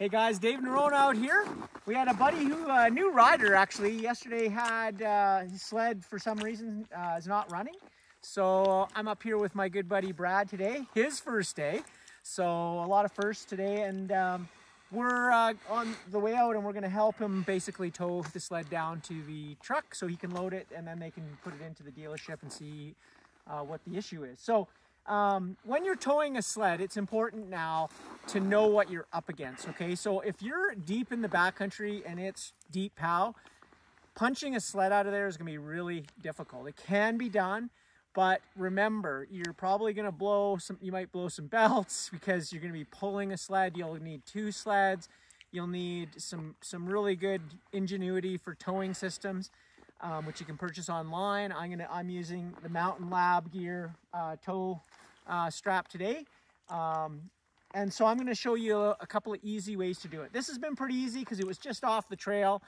Hey guys, Dave Norona out here. We had a buddy who, a new rider actually, yesterday had his sled for some reason is not running. So I'm up here with my good buddy Brad today, his first day. So a lot of firsts today, and we're on the way out and we're gonna help him basically tow the sled down to the truck so he can load it and then they can put it into the dealership and see what the issue is. So when you're towing a sled, it's important now to know what you're up against, okay? So if you're deep in the backcountry and it's deep POW, punching a sled out of there is gonna be really difficult. It can be done, but remember, you're probably gonna blow some, you might blow some belts because you're gonna be pulling a sled. You'll need two sleds. You'll need some really good ingenuity for towing systems, which you can purchase online. I'm using the Mountain Lab Gear tow strap today. And so I'm gonna show you a couple of easy ways to do it. This has been pretty easy because it was just off the trail.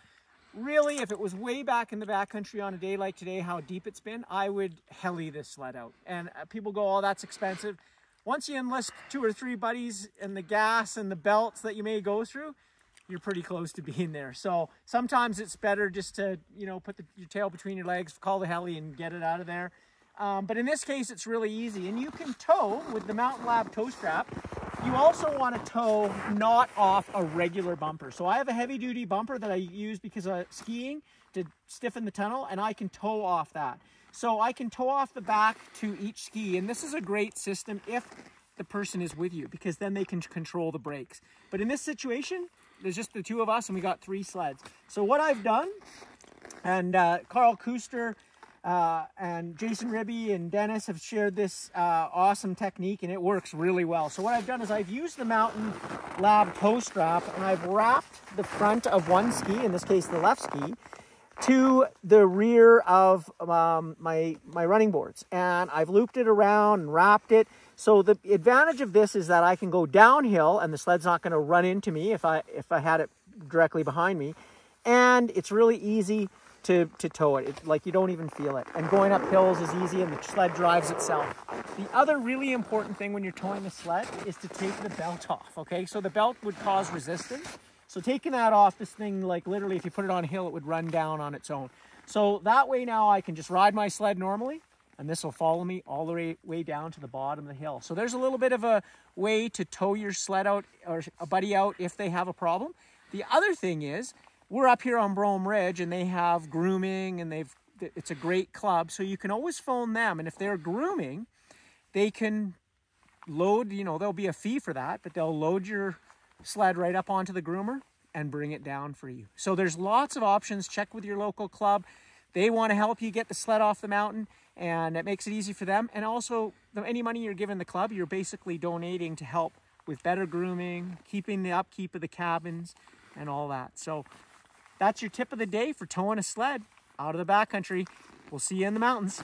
Really, if it was way back in the backcountry on a day like today, how deep it's been, I would heli this sled out. And people go, oh, that's expensive. Once you enlist 2 or 3 buddies and the gas and the belts that you may go through, you're pretty close to being there. So sometimes it's better just to, you know, put your tail between your legs, call the heli and get it out of there. But in this case, it's really easy. And you can tow with the Mountain Lab tow strap. You also want to tow not off a regular bumper. So I have a heavy duty bumper that I use because of skiing to stiffen the tunnel, and I can tow off that. So I can tow off the back to each ski. And this is a great system if the person is with you, because then they can control the brakes. But in this situation, there's just the two of us and we got 3 sleds. So what I've done, and Carl Koster and Jason Ribby and Dennis have shared this awesome technique, and it works really well. So what I've done is I've used the Mountain Lab tow strap and I've wrapped the front of one ski, in this case the left ski, to the rear of my running boards. And I've looped it around and wrapped it. So the advantage of this is that I can go downhill and the sled's not going to run into me if I had it directly behind me. And it's really easy to tow it. It's like you don't even feel it. And going up hills is easy and the sled drives itself. The other really important thing when you're towing a sled is to take the belt off, okay? So the belt would cause resistance. So taking that off, this thing, like literally if you put it on a hill, it would run down on its own. So that way now I can just ride my sled normally and this will follow me all the way down to the bottom of the hill. So there's a little bit of a way to tow your sled out or a buddy out if they have a problem. The other thing is, we're up here on Brome Ridge and they have grooming, and it's a great club. So you can always phone them. And if they're grooming, they can load, you know, there'll be a fee for that, but they'll load your sled right up onto the groomer and bring it down for you. So there's lots of options. Check with your local club. They want to help you get the sled off the mountain, and it makes it easy for them. And also any money you're giving the club, you're basically donating to help with better grooming, keeping the upkeep of the cabins and all that. So that's your tip of the day for towing a sled out of the backcountry. We'll see you in the mountains.